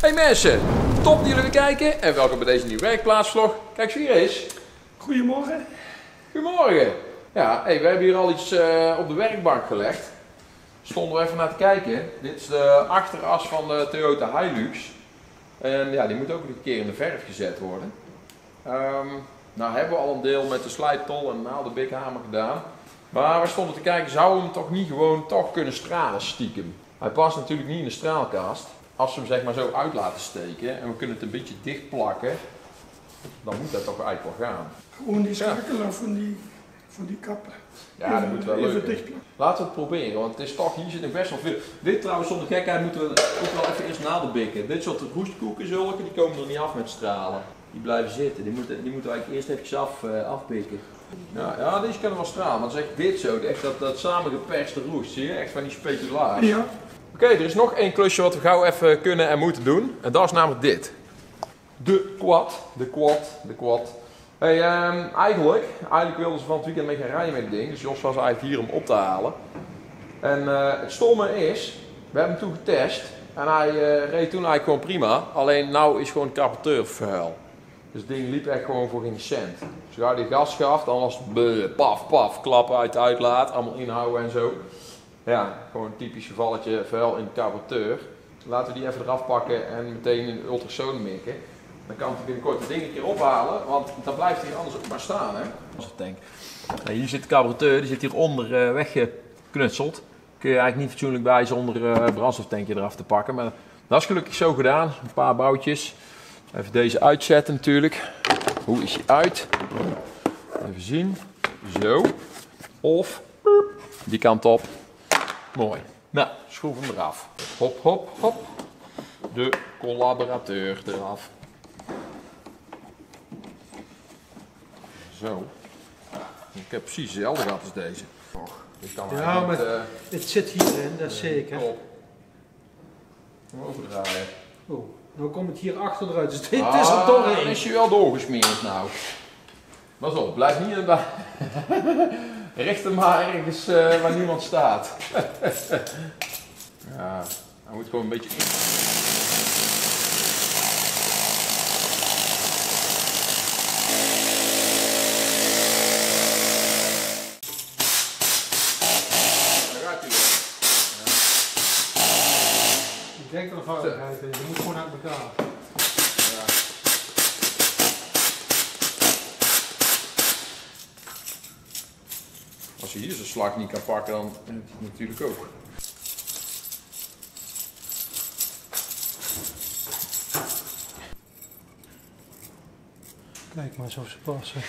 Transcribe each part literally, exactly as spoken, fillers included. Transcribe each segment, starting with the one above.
Hey mensen, top dat jullie weer kijken en welkom bij deze nieuwe werkplaatsvlog. Kijk eens hier eens. Goedemorgen. Goedemorgen. Ja, hey, we hebben hier al iets uh, op de werkbank gelegd. Stonden we even naar te kijken. Dit is de achteras van de Toyota Hilux. En ja, die moet ook een keer in de verf gezet worden. Um, nou hebben we al een deel met de slijptol en nou de big hamer gedaan. Maar we stonden te kijken, zouden we hem toch niet gewoon toch kunnen stralen stiekem? Hij past natuurlijk niet in de straalkast. Als we hem zeg maar zo uit laten steken en we kunnen het een beetje dicht plakken, dan moet dat toch eigenlijk wel gaan. Gewoon die schakelaar van die, van die kappen. Ja, even, dat moet wel leuk. Laten we het proberen, want het is toch, hier zit nog best wel veel. Dit trouwens, zonder gekheid, moeten we ook wel even eerst naderbikken. Dit soort roestkoeken zulke, die komen er niet af met stralen. Die blijven zitten, die moeten, die moeten we eigenlijk eerst even af, uh, afbikken. Ja, ja, deze kunnen wel stralen, want het is echt dit zo, echt dat, dat samengeperste roest, zie je? Echt van die speculaars. Ja. Oké, okay, er is nog één klusje wat we gauw even kunnen en moeten doen. En dat is namelijk dit. De quad, de quad, de quad. Hey, um, eigenlijk, eigenlijk wilden ze van het weekend mee gaan rijden met het ding. Dus Jos was eigenlijk hier om op te halen. En uh, het stomme is, we hebben hem toen getest. En hij uh, reed toen eigenlijk gewoon prima. Alleen nou is gewoon de carbureateur vuil. Dus het ding liep echt gewoon voor geen cent. Zodra hij gas gaf, dan was het bleh, paf, paf, klappen uit de uitlaat. Allemaal inhouden en zo. Ja, gewoon een typisch gevalletje vuil in de carbureateur. Laten we die even eraf pakken en meteen in de ultrasoon mikken. Dan kan ik binnenkort het ding een keer ophalen, want dan blijft hier anders ook maar staan, hè. Tank. Nou, hier zit de carbureateur, die zit hieronder uh, weggeknutseld. Kun je eigenlijk niet fatsoenlijk bij zonder uh, brandstoftankje eraf te pakken. Maar dat is gelukkig zo gedaan, een paar boutjes. Even deze uitzetten natuurlijk. Hoe is die uit? Even zien. Zo. Of die kant op. Mooi. Nou, schroef hem eraf. Hop, hop, hop. De collaborateur eraf. Zo. Ik heb precies dezelfde gehad als deze. Och, ik kan ja, maar uh, het zit hierin, dat uh, zeker. Top. Overdraaien. Oh, nou komt het hier achteruit. Dus dit ah, is er toch een. Is je wel doorgesmeerd nou. Pas op, blijf niet erbij. Richt hem maar ergens uh, waar niemand staat. Ja, hij moet gewoon een beetje in. Daar gaat hij weer. Ja. Ik denk dat er foutheid is, je moet gewoon uit elkaar. Als je hier zijn slag niet kan pakken, dan natuurlijk ook. Kijk maar eens of ze passen.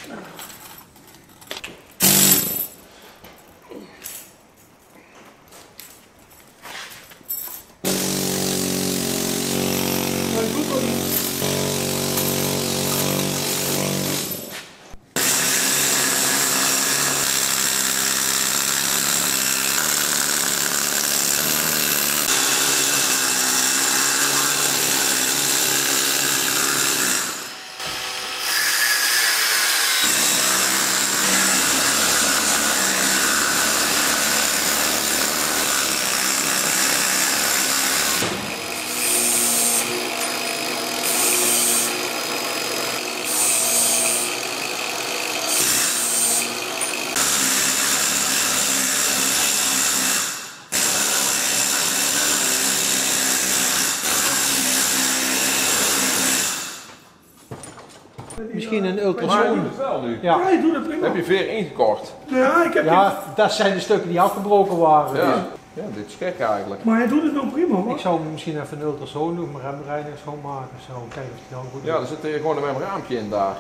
Misschien een ultrasoon. Maar hij doet het wel nu. Ja, hij doet het prima. Heb je veer ingekort? Ja, ik heb ja in... dat zijn de stukken die afgebroken waren. Ja, dus. Ja, dit is gek eigenlijk. Maar hij doet het wel prima hoor. Ik zou misschien even een ultrasoon doen, maar remreiniger schoonmaken of zo. Kijk of die dan goed doet. Ja, er zit hier gewoon een raampje in daar.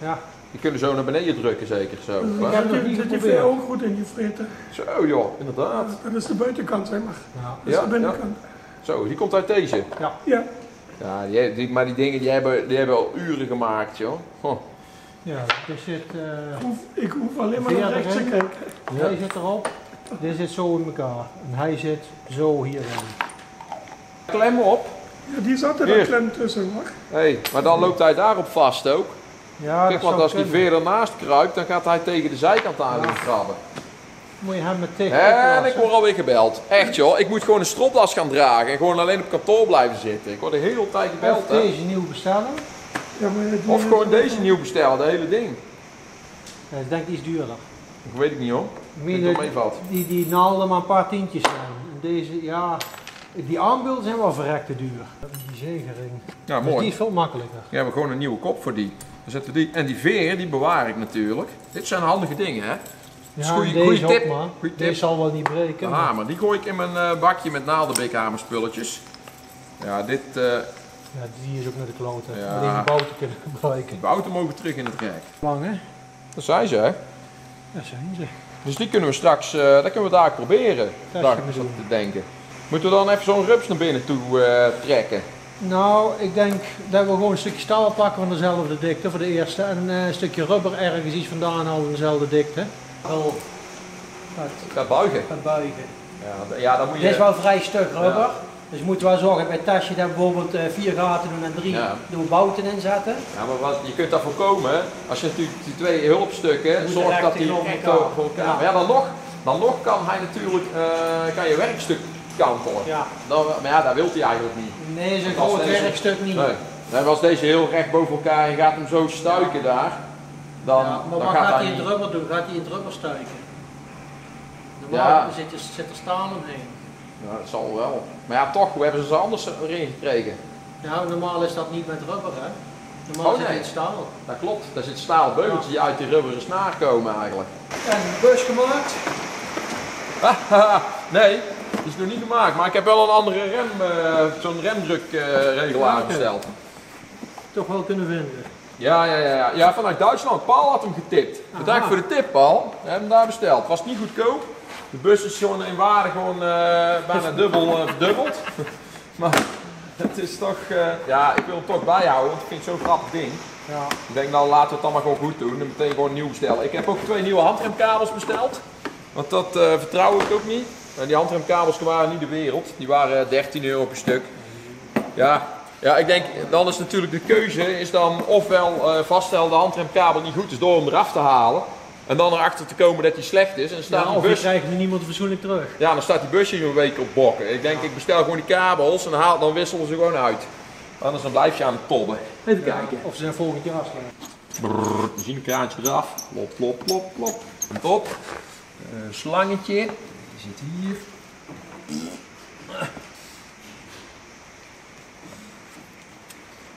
Ja. Die kunnen zo naar beneden drukken zeker zo. Ja, ja, dat zit je veer ook goed in je fritten. Zo joh, inderdaad. Ja, dat is de buitenkant zeg maar. Ja. Dat is ja, de binnenkant. Ja. Zo, die komt uit deze. Ja. Ja. Ja, die, die, maar die dingen die hebben, die hebben al uren gemaakt, joh. Huh. Ja, dus dit... Uh, ik, hoef, ik hoef alleen maar naar rechts te kijken. Ja. Hij zit erop, dit zit zo in elkaar. En hij zit zo hierin. Klem op. Ja, die zat er een klem tussen, hoor. Hé, hey, maar dan loopt hij daarop vast ook. Ja, kijk, want als die veer ernaast kruipt, dan gaat hij tegen de zijkant aan ja. krabben. Moet je hem meteen. En ik word alweer gebeld. Echt joh, ik moet gewoon een stropdas gaan dragen en gewoon alleen op kantoor blijven zitten. Ik word de hele tijd gebeld. Of deze nieuw bestellen. Ja, maar of gewoon deze nieuw bestellen, dat hele ding. Ja, ik denk die is duurder. Ik weet het niet hoor. Mine, die, die naalden maar een paar tientjes aan. En deze, ja, die armbeelden zijn wel verrekte duur. Die zegering. Ja, mooi. Dus die is veel makkelijker. Ja, we hebben gewoon een nieuwe kop voor die. Dan zetten we die. En die veren, die bewaar ik natuurlijk. Dit zijn handige dingen hè. Ja, goeie, deze goeie tip. Ook maar. Goeie tip. Deze zal wel niet breken. Aha, maar. maar die gooi ik in mijn bakje met naaldenbeekhamerspulletjes. Ja, dit... Uh... Ja, die is ook naar de kloten. Ja. Alleen de bouten kunnen gebruiken. De bouten mogen terug in het rek. Lang hè? Dat zijn ze hè? Dat zijn ze. Dus die kunnen we straks, uh, dat kunnen we daar proberen. Dat daar is te denken. Moeten we dan even zo'n rups naar binnen toe uh, trekken? Nou, ik denk dat we gewoon een stukje staal pakken van dezelfde dikte voor de eerste. En uh, een stukje rubber ergens iets vandaan halen dezelfde dikte. Oh, gaat buigen. Gaat buigen. Ja, ja, dan moet je... Dit is wel een vrij stuk rubber. Ja. Dus je moet wel zorgen bij het tasje dat bijvoorbeeld vier gaten doen en drie ja. doen bouten inzetten. Ja, maar wat, je kunt dat voorkomen als je natuurlijk die twee hulpstukken zorgt dat die nog niet voor elkaar. Ja. Maar ja, dan nog, dan nog kan hij natuurlijk uh, kan je werkstuk kantelen. Ja. Dan, maar ja, dat wil hij eigenlijk niet. Nee, zo'n groot deze, werkstuk niet. Nee. nee, als deze heel recht boven elkaar en je gaat hem zo stuiken ja. daar. Dan, ja, maar dan wat gaat, gaat hij in het rubber doen? Gaat hij in het rubber stuiken? Normaal ja. zit, zit er staal omheen. Ja, dat zal wel. Maar ja, toch, hoe hebben ze ze anders erin gekregen? Ja, normaal is dat niet met rubber, hè? Normaal oh, nee. zit het in staal. Dat klopt, daar zit staalbeugeltjes ja. die uit die rubberen snaar komen eigenlijk. En een bus gemaakt? Nee, die is nog niet gemaakt, maar ik heb wel een andere rem, uh, zo'n remdrukregelaar uh, besteld. Toch wel kunnen vinden. Ja, ja, ja, ja, vanuit Duitsland. Paul had hem getipt. Bedankt voor de tip, Paul. We hebben hem daar besteld. Was niet goedkoop. De bus is gewoon in waarde gewoon uh, bijna dubbel uh, verdubbeld. Maar het is toch, uh, ja, ik wil hem toch bijhouden, want ik vind het zo'n grappig ding. Ja. Ik denk nou, laten we het dan maar gewoon goed doen en meteen gewoon nieuw bestellen. Ik heb ook twee nieuwe handremkabels besteld, want dat uh, vertrouw ik ook niet. En die handremkabels waren niet de wereld, die waren dertien euro per stuk. Ja. Ja, ik denk, dan is natuurlijk de keuze is dan ofwel uh, vaststellen de handremkabel niet goed is door hem eraf te halen. En dan erachter te komen dat hij slecht is. En dan staat ja, die bus... of je krijgt niemand verzoenlijk terug. Ja, dan staat die busje een week op bokken. Ik denk, ja. ik bestel gewoon die kabels en haal, dan wisselen ze gewoon uit. Anders dan blijf je aan het tobben. Even ja, kijken. Of ze zijn volgend jaar afslaan. We zien een kraantje eraf. Plop, plop, plop, plop. Komt op. Uh, slangetje. Die zit hier.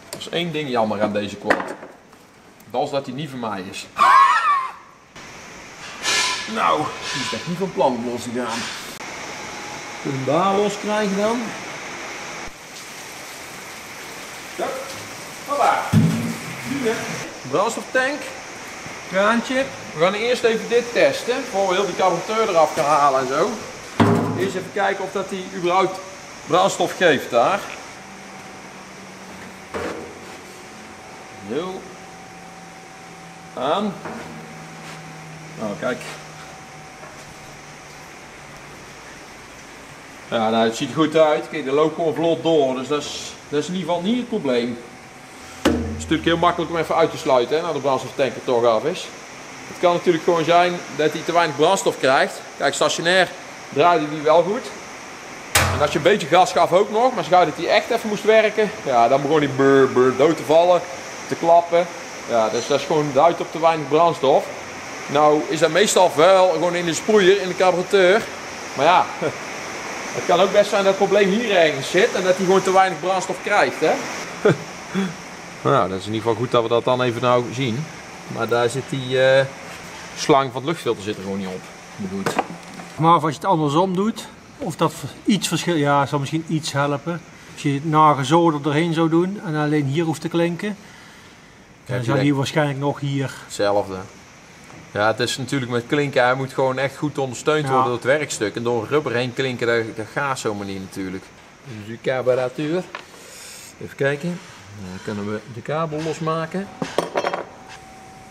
Dat is één ding jammer aan deze quad. Dat is dat hij niet van mij is. Nou, die is echt niet van plan om los te gaan. Kunnen we hem daar los krijgen dan? Zo, voilà. Brandstoftank, kraantje. We gaan eerst even dit testen, voor we heel die carburateur eraf gaan halen en zo. Eerst even kijken of dat die überhaupt brandstof geeft daar. Nul. Aan. Nou, kijk. Ja, nou, het ziet er goed uit. Kijk, er loopt gewoon vlot door. Dus dat is, dat is in ieder geval niet het probleem. Het is natuurlijk heel makkelijk om even uit te sluiten, hè, nou de brandstoftank er toch af is. Het kan natuurlijk gewoon zijn dat hij te weinig brandstof krijgt. Kijk, stationair draaide hij wel goed. En als je een beetje gas gaf ook nog, maar schouw dat hij echt even moest werken. Ja, dan begon hij brr, brr, dood te vallen, te klappen. Ja, dus dat is gewoon duid op te weinig brandstof. Nou is dat meestal wel gewoon in de sproeier, in de carburateur. Maar ja, het kan ook best zijn dat het probleem hier ergens zit en dat hij gewoon te weinig brandstof krijgt, hè? Nou, dat is in ieder geval goed dat we dat dan even nou zien. Maar daar zit die uh, slang van het luchtfilter zit er gewoon niet op. Bedoeld. Maar of als je het andersom doet, of dat iets verschil, ja, zal misschien iets helpen. Als je het nagezoden erheen zou doen en alleen hier hoeft te klinken, dan zou hier waarschijnlijk nog hier. Hetzelfde. Ja, het is natuurlijk met klinken, hij moet gewoon echt goed ondersteund worden ja. door het werkstuk. En door rubber heen klinken, dat, dat gaat zo'n manier natuurlijk. Dus die carburateur. Even kijken. Dan kunnen we de kabel losmaken.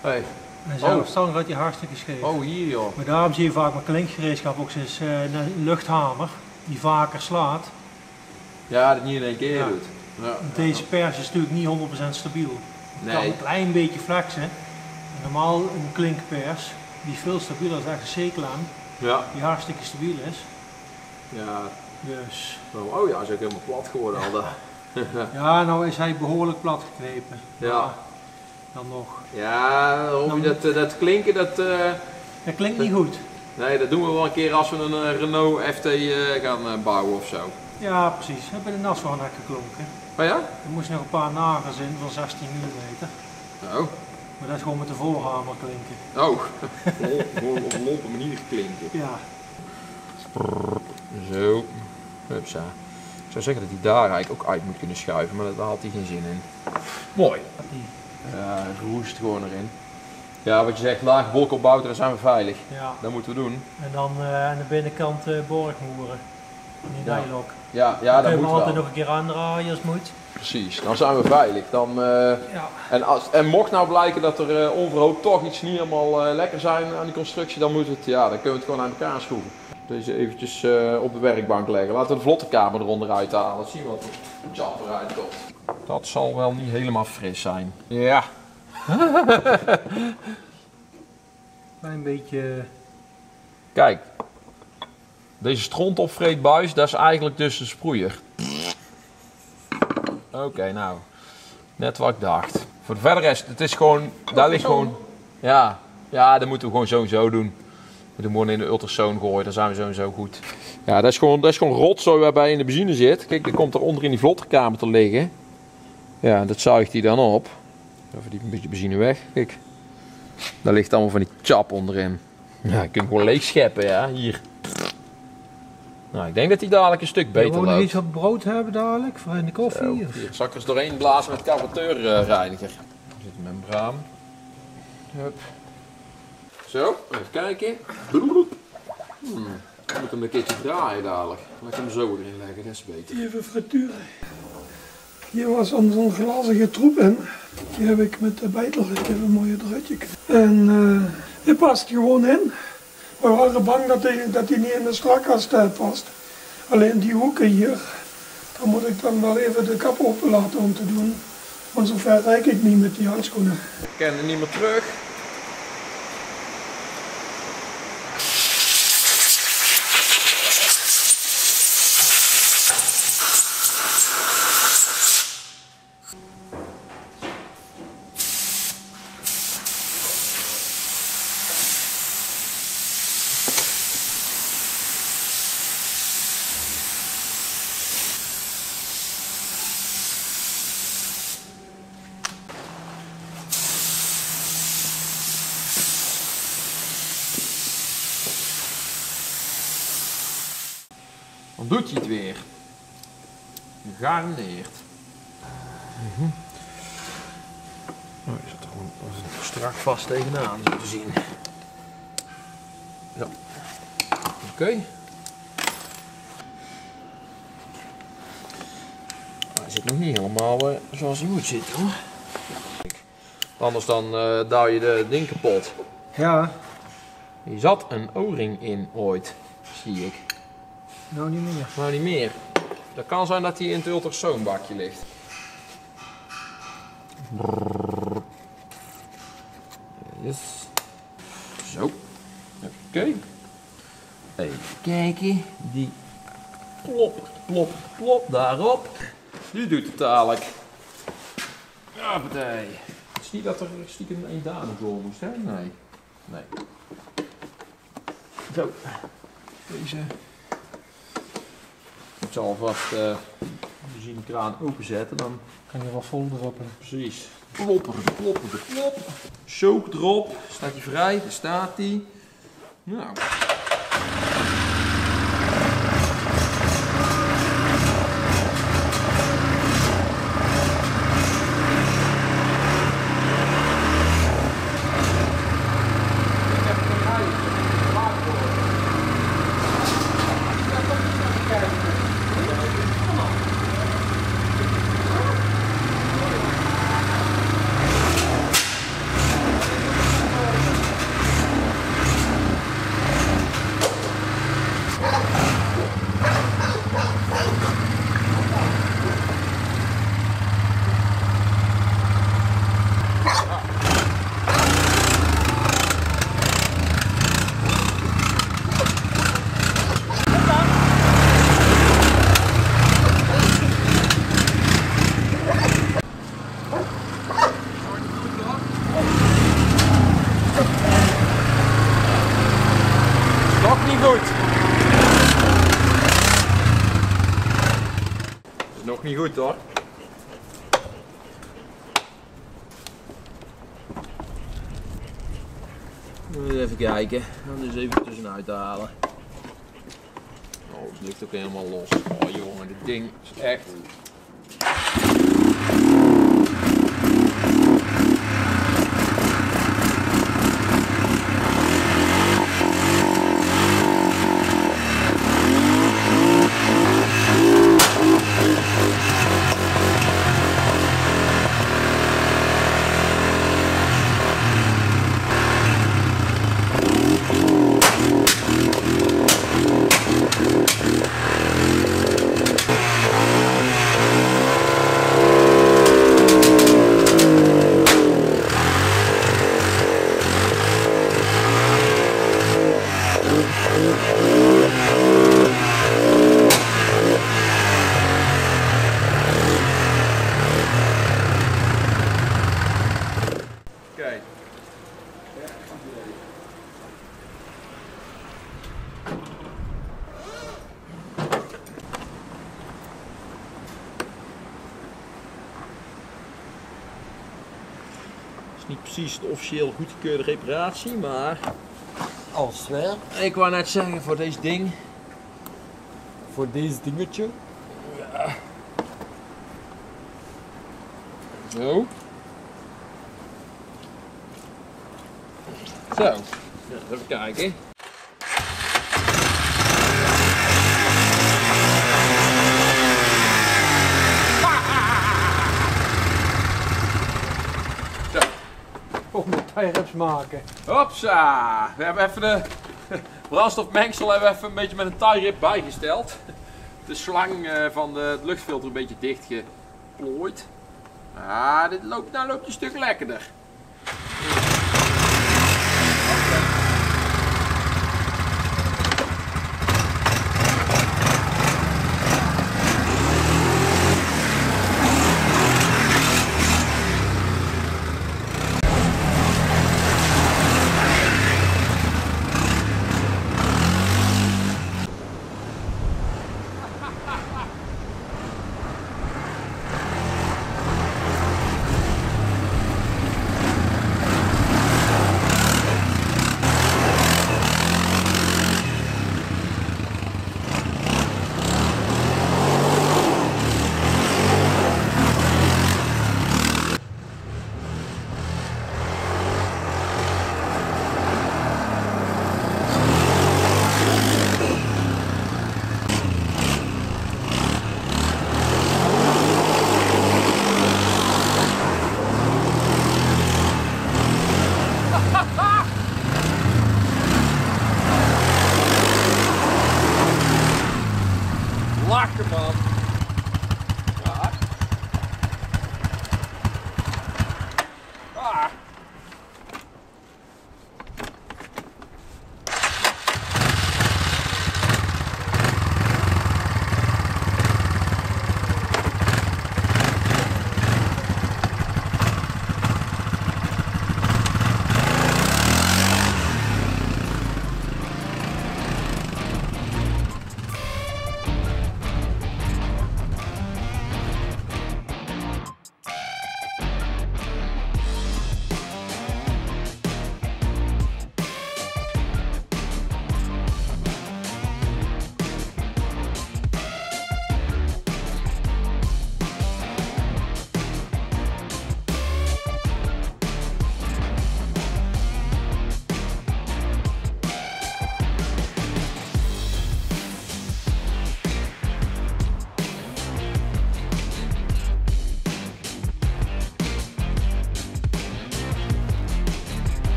Hey. En zelfs dan gaat hij hartstikke scheef. Oh, hier joh. Maar daarom zie je vaak met klinkgereedschap ook sinds uh, een luchthamer die vaker slaat. Ja, dat niet in één keer ja. doet. Ja. Deze pers is natuurlijk niet honderd procent stabiel. Het nee. kan een klein beetje flexen. Normaal een klinkpers, die is veel stabieler, dat is echt een zekel aan. ja. die hartstikke stabiel is. Ja. Dus. Oh ja, hij is ook helemaal plat geworden al daar. Ja, nou is hij behoorlijk plat geknepen. Ja. Dan nog. Ja, dan dat, dat klinken dat... Uh, dat klinkt niet dat, goed. Nee, dat doen we wel een keer als we een uh, Renault F T uh, gaan uh, bouwen of zo. Ja, precies. We hebben de nas wel naar geklonken. Oh ja? Er moesten nog een paar nagels in van zestien millimeter. Oh. Maar dat is gewoon met de voorhamer klinken. Oh, gewoon op een lompe manier klinken. Ja. Zo. Hupsa. Ik zou zeggen dat hij daar eigenlijk ook uit moet kunnen schuiven, maar daar had hij geen zin in. Mooi. Ja, roest gewoon erin. Ja, wat je zegt, laag bolkopbouw, dan zijn we veilig. Ja. Dat moeten we doen. En dan uh, aan de binnenkant uh, borgmoeren. In die dijlok. Ja, ja, dan dat kunnen we altijd nog een keer aandraaien als het moet. Precies, dan zijn we veilig. Dan, uh, ja. en, als, en mocht nou blijken dat er uh, onverhoopt toch iets niet helemaal uh, lekker zijn aan die constructie, dan, moet het, ja, dan kunnen we het gewoon aan elkaar schroeven. Deze eventjes uh, op de werkbank leggen. Laten we de vlottenkamer eronder uithalen. Laten zien wat de job eruit komt. Dat zal wel niet helemaal fris zijn. Ja. Klein beetje... Kijk. Deze strontopvreetbuis, dat is eigenlijk dus de sproeier. Oké, okay, nou. Net wat ik dacht. Voor de verder rest, het is gewoon... Daar ligt gewoon... Ja, ja, dat moeten we gewoon zo en zo doen. We moeten gewoon in de ultrasoon gooien, dan zijn we zo en zo goed. Ja, dat is gewoon, dat is gewoon rotzooi waarbij in de benzine zit. Kijk, dat komt er onder in die vlotterkamer te liggen. Ja, dat zuigt hij dan op. Even die een beetje benzine weg, kijk. Daar ligt allemaal van die chap onderin. Ja, je kunt hem gewoon leeg scheppen, ja, hier. Nou, ik denk dat hij dadelijk een stuk beter loopt. Wil je nog iets wat brood hebben dadelijk, voor in de koffie? Zo, hier, zakkers doorheen blazen met carbureurreiniger. Daar zit een membraan. Hup. Zo, even kijken. Hmm. Ik moet hem een keertje draaien dadelijk. Laat ik hem zo erin leggen, dat is beter. Even frituren. Hier was aan zo'n glazige troep in. Die heb ik met de beitel even een mooie draadje. En uh, die past gewoon in. We waren bang dat die, dat die niet in de strakkast past. Alleen die hoeken hier, daar moet ik dan wel even de kap open laten om te doen. Want zover reik ik niet met die handschoenen. Ik ken er niet meer terug. Dan doet hij het weer. Gegarandeerd. Mm-hmm. Oh, hij zit er gewoon strak vast tegenaan, zo te zien. Zo. Oké. Okay. Hij zit nog niet helemaal uh, zoals hij moet zitten, hoor. Anders dan uh, douw je de ding kapot. Ja. Hier zat een o-ring in ooit, zie ik. Nou niet meer. Nou niet meer. Dat kan zijn dat hij in het ultrasoonbakje ligt. Yes. Zo. Oké. Okay. Even kijken. Die plop, plop, plop daarop. Die doet het dadelijk. Ja, partij. Het is niet dat er stiekem een dame door moest, hè? Nee. Nee. Zo. Deze. Ik zal alvast uh, de kraan openzetten, dan kan je wel vol droppen. Precies. Ploppen, ploppen, ploppen. Choke erop. Staat hij vrij? Daar staat hij. Nou. nog niet goed hoor. Even kijken, dan dus even tussenuit halen. Oh, het ligt ook helemaal los. Oh jongen, dit ding is echt... Niet precies de officieel goedgekeurde reparatie, maar als wel. Ik wou net zeggen voor deze ding. Voor deze dingetje. Ja. Zo. Zo. Ja, even kijken. Tijreps maken. Hopsa! We hebben even de brandstofmengsel hebben we even een beetje met een tie-rip bijgesteld. De slang van de luchtfilter een beetje dichtgeplooid. Ah, dit loopt, nou loopt een stuk lekkerder.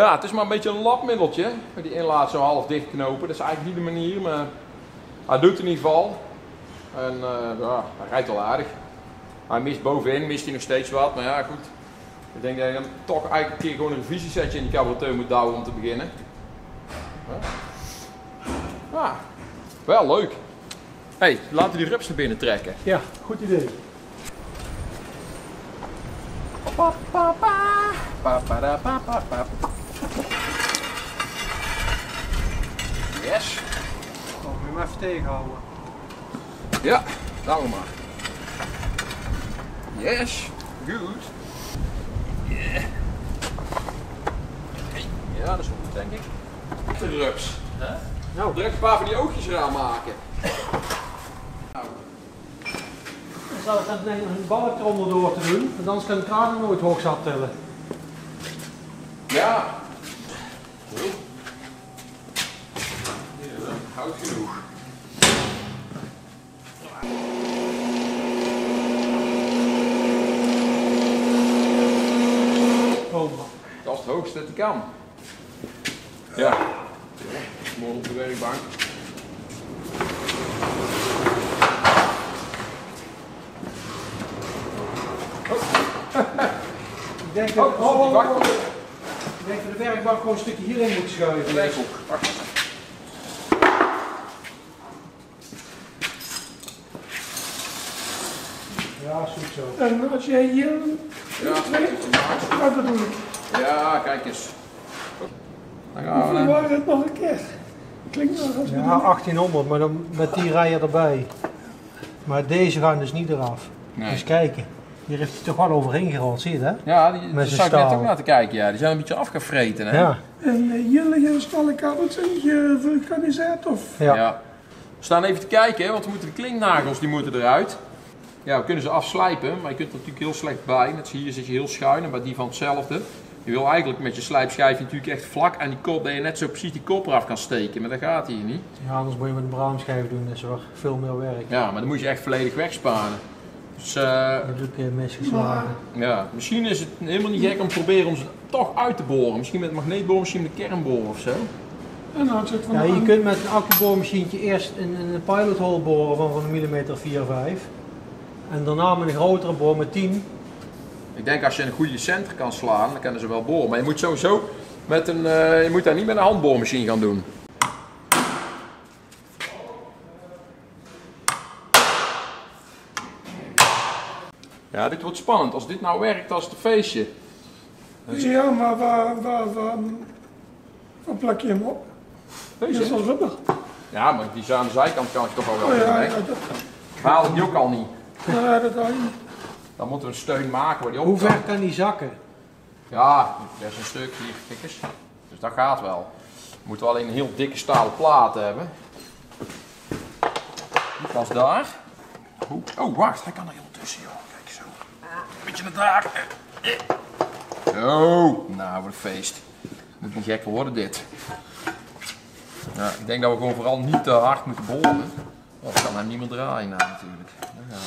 Ja, het is maar een beetje een lapmiddeltje. Die inlaat zo half dicht knopen. Dat is eigenlijk niet de manier, maar hij doet het in ieder geval. En uh, ja, hij rijdt wel aardig. Hij mist bovenin, mist hij nog steeds wat, maar ja goed. Ik denk dat je dan toch eigenlijk een keer gewoon een revisiesetje in die carburateur moet douwen om te beginnen. Ja, wel leuk. Hé, hey, laten we die rups naar binnen trekken. Ja, goed idee. Pa, pa, pa. Pa, pa, da, pa, pa, pa. Yes. Kom, moet je maar even tegenhouden. Ja, nou maar. Yes, goed. Yeah. Okay. Ja, dat is goed, denk ik. De rups. Huh? Nou, direct een paar van die oogjes eraan maken. Dan zal ik een balk eronder door te doen, want anders kan de kraan nooit hoog zat tillen. Ja. Zo. Ja, hout genoeg. Oh. Dat is het hoogste dat ik kan. Ja. Mooi op de werkbank. Ik denk, oh, oh, oh, oh. Ik denk dat de werkbank gewoon een stukje hierin moet schuiven. Nee, wacht. Ja, zoek zo. En als jij hier wat doen? Ja, kijk eens. Hoeveel waren het nog een keer? Klinkt wel als ja, achttienhonderd, maar dan met die rijen erbij. Maar deze gaan dus niet eraf. Nee. Dus kijken. Hier heeft hij toch wel overheen gerold, zie je dat? Ja, die, met zijn zou ik net ook laten kijken. Ja. Die zijn een beetje afgevreten. Hè? Ja. En uh, hier liggen een smalle kabels en je vulkaniseert of? Ja. Ja. We staan even te kijken, hè, want we moeten de klinknagels die moeten eruit. Ja, we kunnen ze afslijpen, maar je kunt er natuurlijk heel slecht bij. Net hier zit je heel schuin en bij die van hetzelfde. Je wil eigenlijk met je slijpschijfje natuurlijk echt vlak aan die kop, dat je net zo precies die kop eraf kan steken. Maar dat gaat hier niet. Ja, anders moet je met een braamschijf doen, dat is wel veel meer werk. Ja, maar dan moet je echt volledig wegsparen. Dus, uh, dat doe ik een mes geslagen. Ja, misschien is het helemaal niet gek om te proberen om ze toch uit te boren. Misschien met een magneetboor, misschien met een kernboor of zo. En dan zit ja, je kunt met een accuboormachientje eerst in een pilot hole boren van, van een millimeter vier, vijf. En daarna met een grotere boor met tien. Ik denk als je een goede center kan slaan, dan kunnen ze wel boren. Maar je moet sowieso met een, uh, je moet daar niet met een handboormachine gaan doen. Ja, dit wordt spannend. Als dit nou werkt als het een feestje. Is... Ja, maar waar, waar, waar, waar plak je hem op? Deze is wel rubber. Ja, maar die aan de zijkant kan ik toch al wel oh, ja, doen. Dat... Haal ik die ook al niet. Ja, dat al niet. Dan moeten we een steun maken waar die op. Hoe ver kan die zakken? Ja, dat is een stuk hier, kijk eens. Dus dat gaat wel. We moeten alleen een heel dikke stalen plaat hebben. Die past daar. Oh, wacht, hij kan er heel tussen, joh. Beetje naar daar. Zo, nou wat een feest. Het moet niet gekker worden dit. Nou, ik denk dat we gewoon vooral niet te hard moeten boren. Want dan kan hij niet meer draaien nou, natuurlijk. Nou,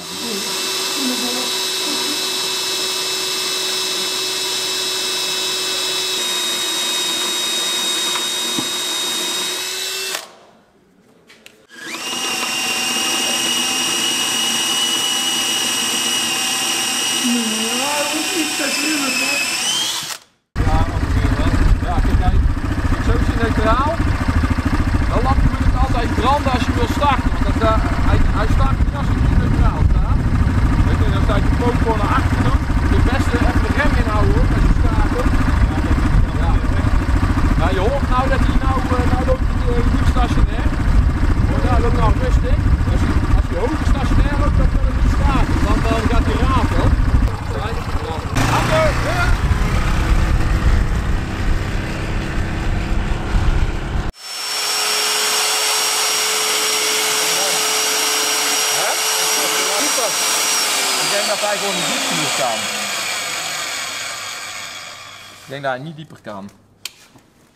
ik denk dat hij niet dieper kan.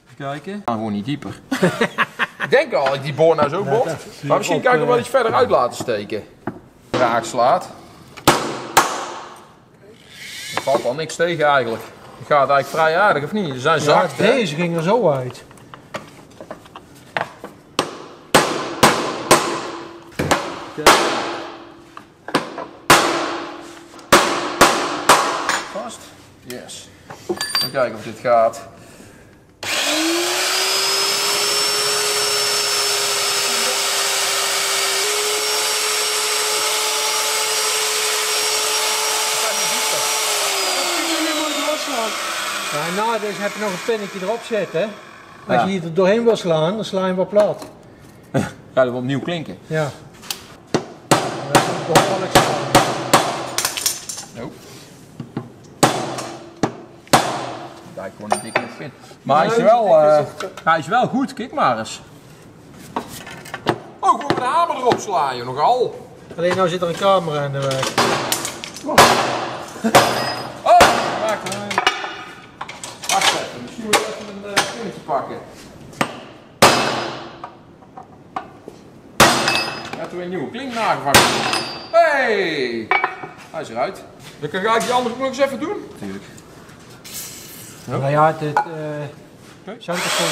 Even kijken. Ik kan gewoon niet dieper. Ik denk al dat ik die boor nou zo bot. Maar misschien kan ik hem wel iets verder uit laten steken. Raak slaat. Er valt al niks tegen eigenlijk. gaat eigenlijk vrij aardig, of niet? Ze zijn ja, zacht, deze hè? Ging er zo uit. Vast? Yes. Even kijken of dit gaat. Ja, na deze heb je nog een pinnetje erop zitten. Als ja. je hier er doorheen wil slaan, dan sla je hem wel plat. Ja, dat wil opnieuw klinken. Ja. Dat is ook behoorlijk spannend. Nope. Daar kon ik niet in. Maar hij is, wel, uh, hij is wel goed, kijk maar eens. Oh, gewoon de hamer erop slaan, je nogal. Alleen nou zit er een camera in de weg. Oh, maakt een... Misschien moet ik even een uh, puntje pakken. Laten we weer een nieuwe klink nagevangen. Hey! Hij is eruit. Dan ga ik die andere nog eens even doen. Tuurlijk. Yep. Nou ja, dit uh, zijn er gewoon.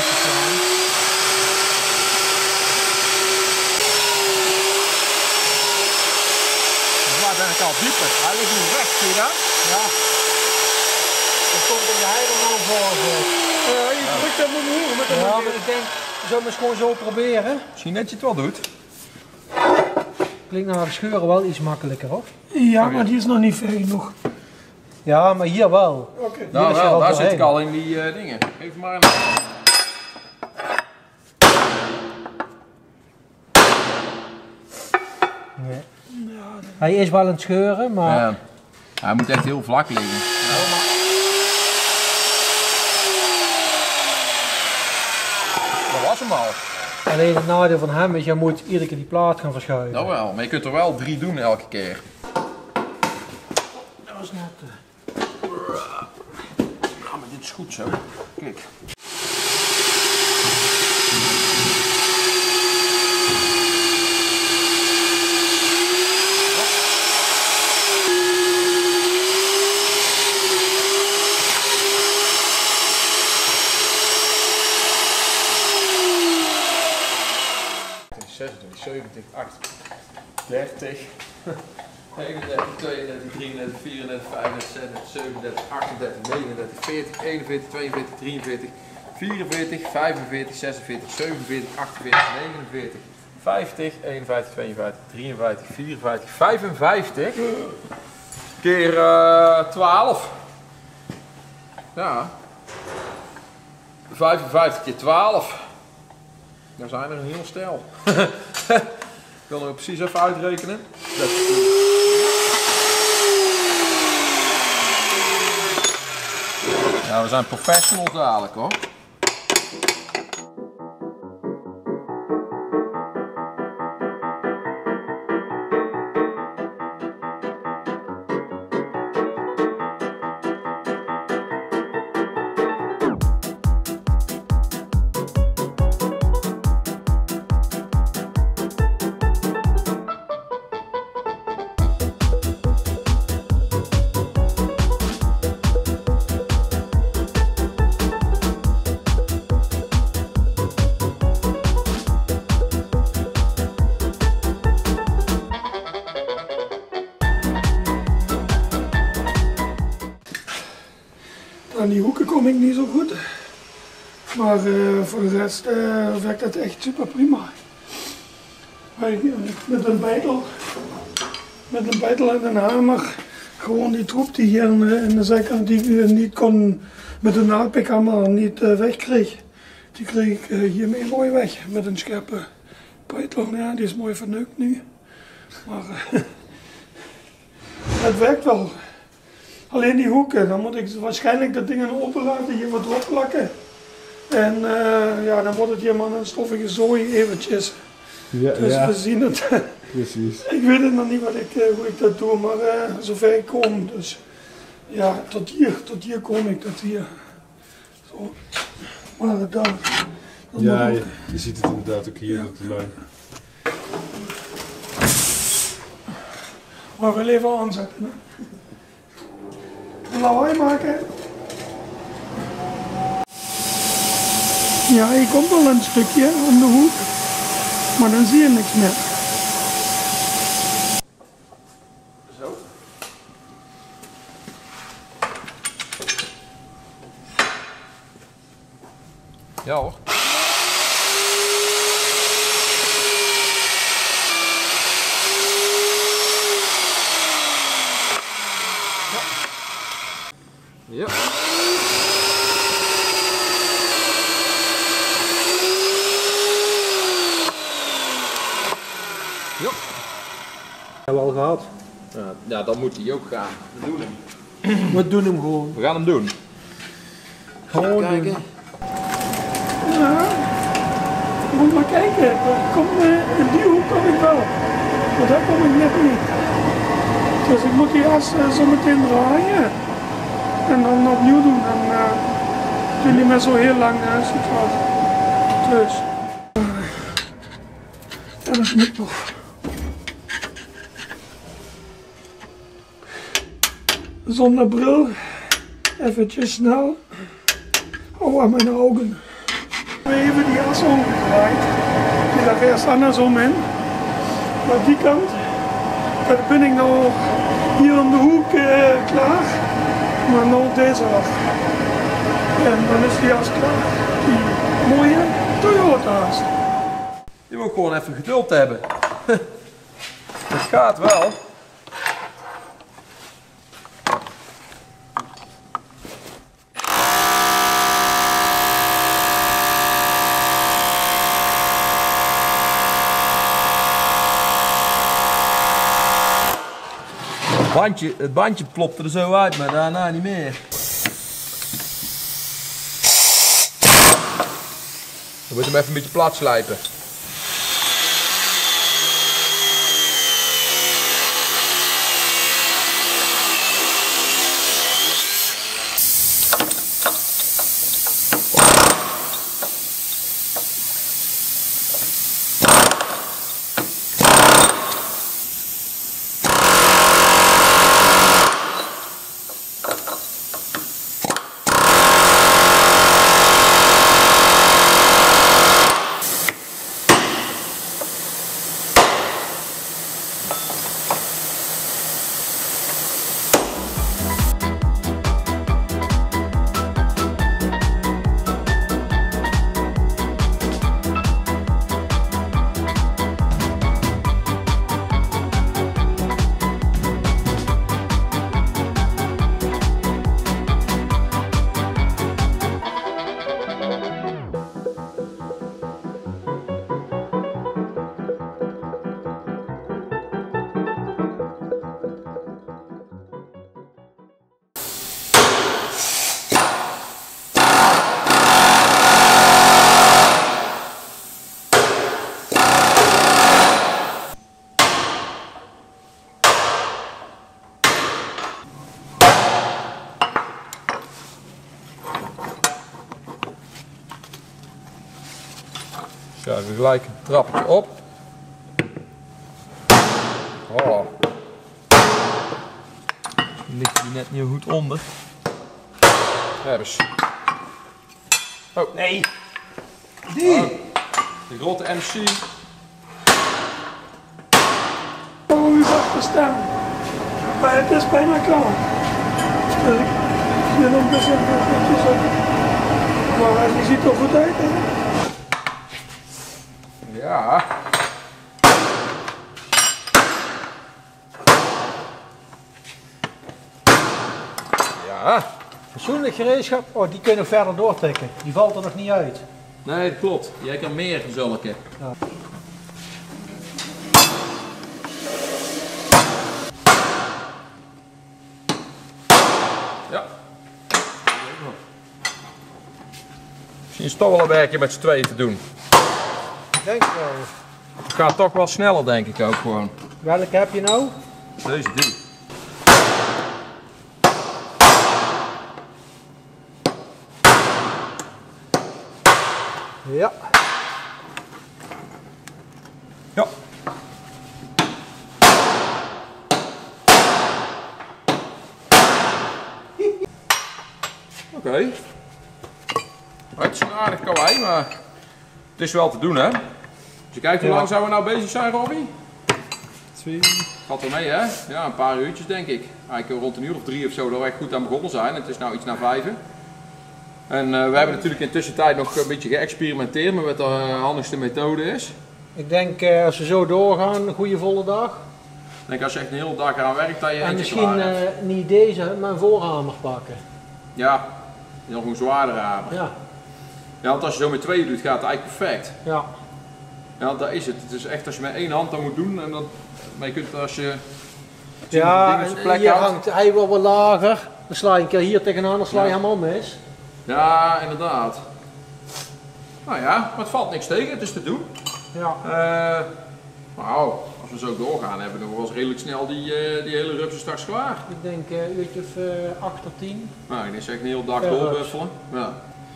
Dat ben ik al dieper. Hij ligt nu recht, zie je dat? Ja. Komt in de heilige voor. Ja, je drukt hem op mijn hoer met een ja, maar ik denk, zullen we het gewoon zo proberen? Misschien dat je het wel doet. Klinkt naar de scheuren wel iets makkelijker, hoor. Ja, maar die is nog niet ver genoeg. Ja, maar hier wel. Okay. Nou, hier wel, daar zit ik al in die uh, dingen. Geef maar een... Nee. Hij is wel aan het scheuren, maar... Ja. Hij moet echt heel vlak liggen. Alleen het nadeel van hem is, je moet iedere keer die plaat gaan verschuiven. Nou wel, maar je kunt er wel drie doen elke keer. Dat was net... Nou, maar dit is goed zo. Kijk. eenenvijftig, tweeënvijftig, drieënvijftig, veertig, vijfenvijftig, zesenveertig, zevenenveertig, achtenveertig, negenenveertig, vijftig, eenenvijftig, tweeënvijftig, drieënvijftig, vierenvijftig, vijfenvijftig. Keer uh, twaalf. Ja. vijfenvijftig keer twaalf. Daar zijn er een heel stel. Ik wil er precies even uitrekenen. Dat is... Nou, we zijn professionals dadelijk, hoor. Aan die hoeken kom ik niet zo goed, maar uh, voor de rest uh, werkt dat echt super prima. Met een beitel, met een beitel en een hamer, gewoon die troep die hier in de zijkant die ik niet kon, met een naaldpikhammer niet uh, wegkreeg, die kreeg ik uh, hiermee mooi weg met een scherpe beitel. Ja, die is mooi verneukt nu, maar uh, het werkt wel. Alleen die hoeken, dan moet ik waarschijnlijk dat ding openlaten, hier wat erop plakken. En uh, ja, dan wordt het hier maar een stoffige zooi eventjes. Ja, dus ja. We zien het. Precies. Ik weet het nog niet wat ik, hoe ik dat doe, maar uh, zover ik kom. Dus ja, tot hier, tot hier kom ik, tot hier. Zo. Maar dan, dat ja, je, je ziet het inderdaad ook hier op de lijn. Maar we even aanzetten. Lawaai maken. Ja, je komt al een stukje om de hoek, maar dan zie je niks meer. Zo. Ja hoor. Ja. Ja. Hebben we al gehad? Ja, ja, dan moet hij ook gaan. We doen hem. We doen hem gewoon. We gaan hem doen. Gewoon kijken. Doen. Ja, moet maar kijken. Kom, in die hoek kom ik wel. Maar daar kom ik net niet. Dus ik moet die as zo meteen draaien. En dan opnieuw doen. Dan uh, doe je niet meer zo heel lang uh, zoet wat. Dus. Ja, dat is niet tof. Zonder bril, eventjes snel. Oh, aan mijn ogen. Even die as omgedraaid. Die lag eerst andersom in. Maar die kant, daar ben ik nou hier om de hoek eh, klaar. Maar nou deze af. En dan is die as klaar. Die mooie Toyota's. Je moet gewoon even geduld hebben. Het gaat wel. Bandje, het bandje plopte er zo uit, maar daarna niet meer. Dan moet je hem even een beetje plat slijpen. Schuiven we gelijk een trappetje op. Oh. Dan ligt hij net niet goed onder. Hebbers. Oh nee! Die! Oh. De grote M C. Oh, u mag bestaan. Maar het is bijna klaar. Dus ik zit nog een beetje op. Maar hij ziet er goed uit, hè? Ja. Ja. Fatsoenlijk gereedschap. Oh, die kunnen verder doortrekken. Die valt er nog niet uit. Nee, dat klopt. Jij kan meer zulke. Ja. Ja. Misschien is het toch wel een werkje met z'n tweeën te doen. Denk wel. Het gaat toch wel sneller, denk ik ook gewoon. Welke heb je nou? Deze die. Ja. Ja. Oké. Okay. Het is een aardig kawaii, maar het is wel te doen, hè? Als je kijkt, hoe lang zouden we nou bezig zijn, Robbie? Twee. Gaat wel mee, hè? Ja, een paar uurtjes denk ik. Eigenlijk rond een uur of drie of zo dat we echt goed aan begonnen zijn. Het is nou iets na vijven. En uh, we hebben natuurlijk in de tussentijd nog een beetje geëxperimenteerd met wat de uh, handigste methode is. Ik denk uh, als we zo doorgaan, een goede volle dag. Ik denk als je echt een hele dag aan werkt, dat je en misschien uh, niet deze, maar een voorhamer pakken. Ja, nog een zwaardere hamer. Ja. Ja, want als je zo met twee doet, gaat het eigenlijk perfect. Ja. Ja, dat is het. Het is echt als je met één hand dat moet doen en dan, maar je kunt als je... Ja, je en hier houdt. Hangt hij wel wat lager. Dan sla je een keer hier tegenaan, dan sla je ja. hem al mis. Ja, inderdaad. Nou ja, maar het valt niks tegen, het is te doen. Ja. Uh, nou, als we zo doorgaan hebben we wel redelijk snel die, uh, die hele rupsen straks klaar. Ik denk uh, een uurtje of uh, acht tot tien. Nou, ik denk echt een hele dag doorbuffelen. Ja.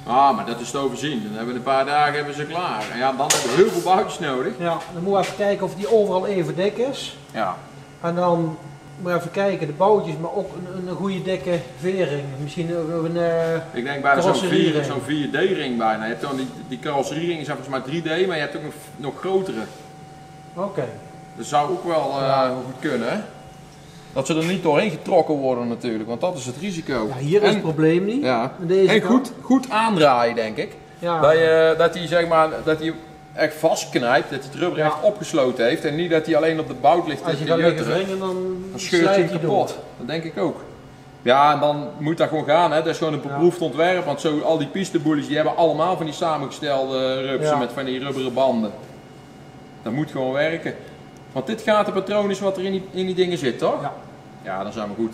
Ah, maar dat is te overzien. Dan hebben we een paar dagen hebben ze klaar. En ja, dan hebben we heel veel boutjes nodig. Ja, dan moeten we even kijken of die overal even dik is. Ja. En dan moeten we even kijken, de boutjes, maar ook een, een goede dikke veerring. Misschien een uh, Ik denk bijna zo'n vier D-ring bijna. Je hebt dan die, die carrosseriering zijn volgens mij drie D, maar je hebt ook nog, nog grotere. Oké. Okay. Dat zou ook wel uh, ja. goed kunnen, hè? Dat ze er niet doorheen getrokken worden natuurlijk, want dat is het risico. Ja, hier is en, het probleem niet. Ja. Deze en goed, goed aandraaien denk ik. Ja. Dat hij uh, dat zeg maar, dat echt vastknijpt, dat hij het rubber ja. echt opgesloten heeft en niet dat hij alleen op de bout ligt. Als je dat liggen wringen, dan, dan scheurt hij kapot. Door. Dat denk ik ook. Ja, en dan moet dat gewoon gaan, hè. Dat is gewoon een beproefd ja. ontwerp, want zo, al die pisteboelies die hebben allemaal van die samengestelde rupsen ja. met van die rubberen banden. Dat moet gewoon werken. Want dit gatenpatroon is wat er in die, in die dingen zit, toch? Ja. Ja, dan zijn we goed.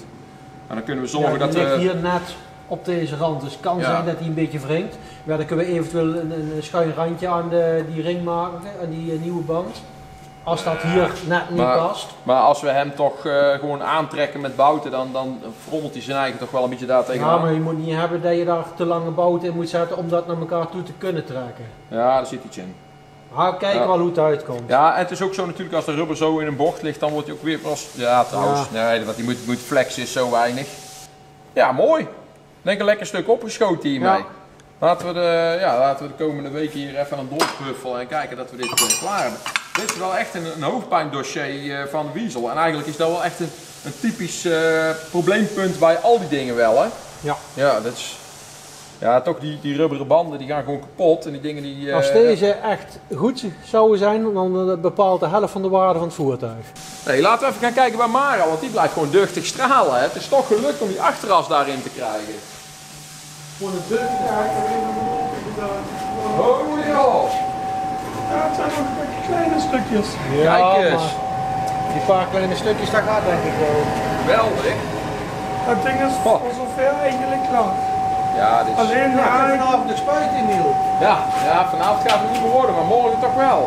En dan kunnen we zorgen ja, dat we... hier net op deze rand, dus het kan ja. zijn dat hij een beetje wringt. Maar dan kunnen we eventueel een, een schuin randje aan de, die ring maken, aan die nieuwe band. Als dat hier net niet maar, past. Maar als we hem toch uh, gewoon aantrekken met bouten, dan, dan frommelt hij zijn eigen toch wel een beetje daar tegenaan. Ja, maar je moet niet hebben dat je daar te lange bouten in moet zetten om dat naar elkaar toe te kunnen trekken. Ja, daar zit iets in. Maar kijk ja. wel hoe het uitkomt. Ja, en het is ook zo natuurlijk als de rubber zo in een bocht ligt, dan wordt hij ook weer pas... Ja, trouwens. Ja. Nee, want die moet, moet flexen is zo weinig. Ja, mooi. Ik denk een lekker stuk opgeschoten hiermee. Ja. Laten we de, ja, laten we de komende weken hier even aan doorpuffelen en kijken dat we dit uh, klaar hebben. Dit is wel echt een, een hoofdpijndossier uh, van Weasel. En eigenlijk is dat wel echt een, een typisch uh, probleempunt bij al die dingen wel, hè? Ja. Ja, dat is... Ja, toch die, die rubberen banden die gaan gewoon kapot en die dingen die... Als deze echt goed zouden zijn, dan bepaalt de helft van de waarde van het voertuig. Nee, laten we even gaan kijken bij Mara, want die blijft gewoon duchtig stralen. Hè? Het is toch gelukt om die achteras daarin te krijgen. Voor de duchtigheid erin. Oh ja! Ja, het zijn nog kleine stukjes. Ja, kijk eens. Die paar kleine stukjes, daar gaat denk ik wel. Geweldig. Dat ding is voor zover eigenlijk klaar. Ja, dit is... Alleen ja, vanavond de spuit in Niel. Ja, ja, vanavond gaat het niet meer worden, maar morgen toch wel.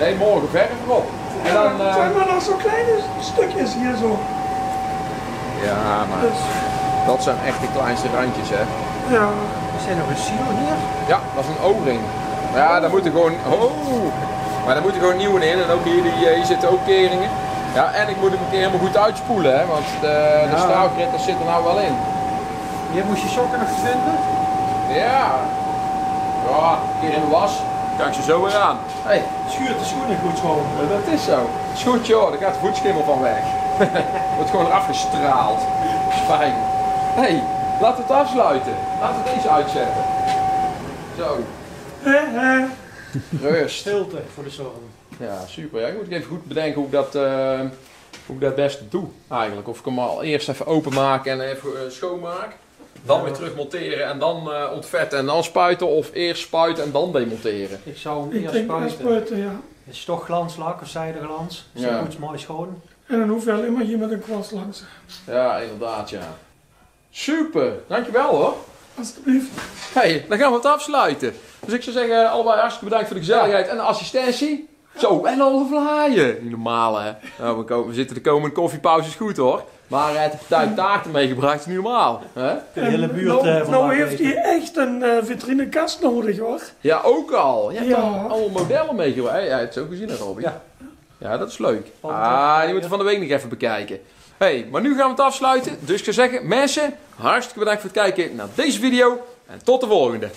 Nee, morgen verf erop. En dan, ja, zijn maar nog zo'n kleine stukjes hier zo. Ja, maar dus. Dat zijn echt de kleinste randjes, hè. Ja. Is er nog een silo hier? Ja, dat is een O-ring. Ja, daar moeten gewoon... Oh! Maar daar moeten gewoon nieuwe in en ook hier, die, hier zitten ook keringen. Ja, en ik moet hem een keer helemaal goed uitspoelen, hè, want de, de ja. straalgrit, dat zit er nou wel in. Je moest je sokken nog vinden? Ja. Ja, hier in de was. Kijk ik ze zo weer aan. Hé, hey, schuurt de schoenen goed schoon. Ja, dat is zo. Het is goed joh, daar gaat de voetschimmel van weg. Wordt gewoon eraf gestraald. Spijn. Hé, hey, laten we het afsluiten. Laten we deze uitzetten. Zo. Rust. Stilte voor de zorg. Ja, super. Ja, ik moet even goed bedenken hoe ik dat... Uh... hoe ik dat best doe eigenlijk. Of ik hem al eerst even openmaak en even uh, schoonmaak. Dan ja. weer terug monteren en dan uh, ontvetten en dan spuiten. Of eerst spuiten en dan demonteren. Ik zou hem ik eerst spuiten. spuiten ja. Het is toch glanslak of zijdeglans. Zo ja. goed, mooi schoon. En dan hoef je alleen maar hier met een kwast langs. Ja, inderdaad ja. Super, dankjewel hoor. Alsjeblieft. Hey, dan gaan we het afsluiten. Dus ik zou zeggen, allebei hartstikke bedankt voor de gezelligheid en de assistentie. Zo, en al de vlaaien. Niet normaal, hè? Nou, we, komen, we zitten de komende koffiepauze is goed, hoor. Maar hij heeft de taarten meegebracht, is niet normaal. Hè? De hele buurt, nou, nou heeft hij echt een uh, vitrinekast nodig, hoor. Ja, ook al. Je hebt ja. al allemaal modellen meegebracht. Jij hebt het zo gezien, hè, Robbie? Ja. Ja, dat is leuk. Ah, die moeten we van de week nog even bekijken. Hé, hey, maar nu gaan we het afsluiten. Dus ik zou zeggen, mensen, hartstikke bedankt voor het kijken naar deze video. En tot de volgende.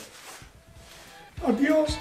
Adios!